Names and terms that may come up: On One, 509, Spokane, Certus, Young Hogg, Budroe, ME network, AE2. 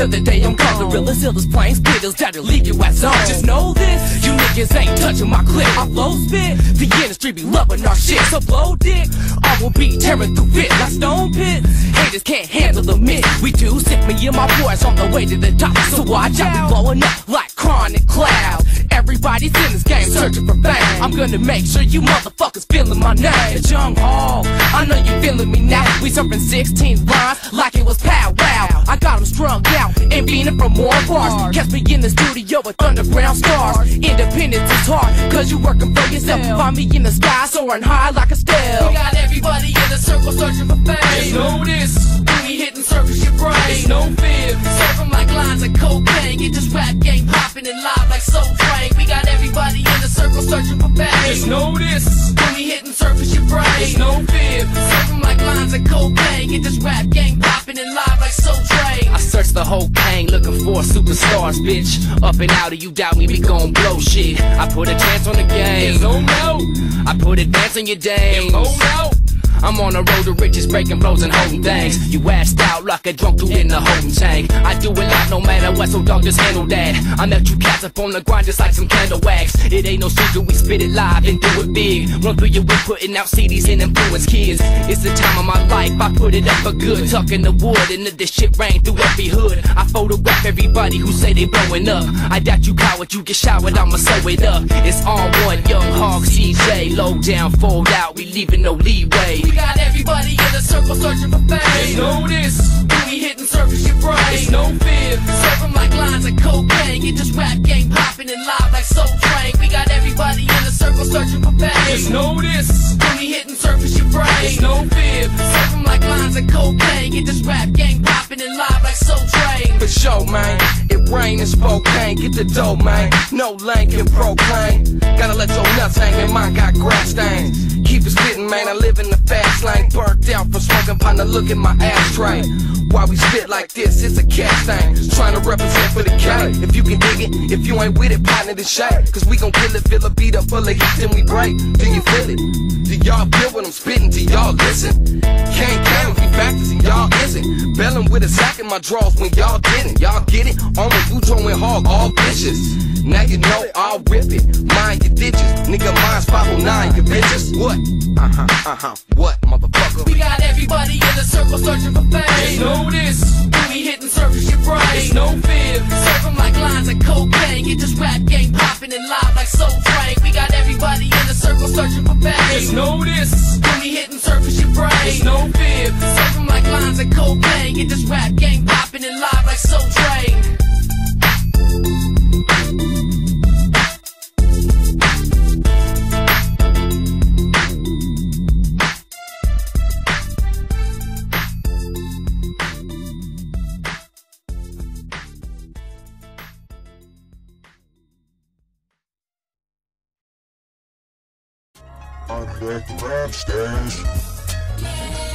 till the day I'm gone. Gorillas, hillers, plain splitters, that'll leave your ass on. Just know this, you niggas ain't touching my clip. I blow spit, the industry be loving our shit. So blow dick, I will be tearing through it like stone pit. Haters can't handle the mist. We do sick, me and my boys on the way to the top. So watch out, we blowing up like chronic cloud. Everybody's in this game searching for fame. I'm gonna make sure you motherfuckers feeling my name. It's Young Hogg, I know you feeling me now. We serving 16 lines like it was powwow. I got them strung out and beating for more bars. Catch me in the studio with underground stars. Independence is hard, cause you working for yourself. Find me in the sky soaring high like a steel. We got everybody in the circle searching for fame. Just know this, when we hitting circles your brain. There's no fear, serve them like lines of cocaine. Get this rap game popping and live like Soul Train. We got everybody in the circle searching for fame. Just know this, when we hitting circles your brain. There's no fear, serve them like lines of cocaine. Get this rap game popping and live like Soul Train. I search the whole gang looking for superstars, bitch. Up and out of you doubt me, we gon' blow shit. I put a chance on the game. It's on out. I put advance on your days. It's on out. I'm on the road to riches, breaking blows and holding things. You assed out like a drunk dude in the holding tank. I do it like no matter what, so dog, just handle that. I met you cats up on the grind just like some candle wax. It ain't no secret, we spit it live and do it big. Run through your whip, putting out CDs and influence kids. It's the time of my life, I put it up for good. Tucking the wood and let this shit rain through every hood. I photograph everybody who say they blowing up. I doubt you coward, you get showered, I'ma sew it up. It's on one, Young Hogg, CJ. Low down, fold out, we leaving no leeway. We got everybody in the circle searching for fame. Just know this, when we hitting surface your brain. There's no fear, serve them like lines of cocaine. Get this rap game popping and live like Soul Train. We got everybody in the circle searching for fame. Just know this, when we hitting surface your brain. There's no fear, serve them like lines of cocaine. Get this rap game popping and live like Soul Train. For sure, man, it rain in Spokane. Get the dough, man, no lane can proclaim. Gotta let your nuts hang and mine got grass stains. Keep it spittin', man, I live in the fast lane. Burnt out from smoking pot, now look at my ashtray. Why we spit like this, it's a cat thing. Trying to represent for the cat. If you can dig it, if you ain't with it, partner the shade. Cause we gon' kill it, fill a beat up full of heat, then we break. Do you feel it? Do y'all feel what I'm spittin'? Do y'all listen? Can't count, we factors and y'all isn't. Bellin' with a sack in my drawers when y'all didn't. Y'all get it? On the Budroe and Hogg, all vicious. Now you know I'll whip it. Mind your ditches, nigga, mine's 509, you bitches. What? What, motherfucker? We got everybody in the circle searching for fame. Just know this, when we hitting surface your brain. There's no fear, serve them like lines of cocaine. Get this rap game popping and live like Soul Train. We got everybody in the circle searching for fame. Just know this, when we hitting surface your brain. There's no fear, serve them like lines of cocaine. Get this rap game popping and live like Soul Train. On the rap stage.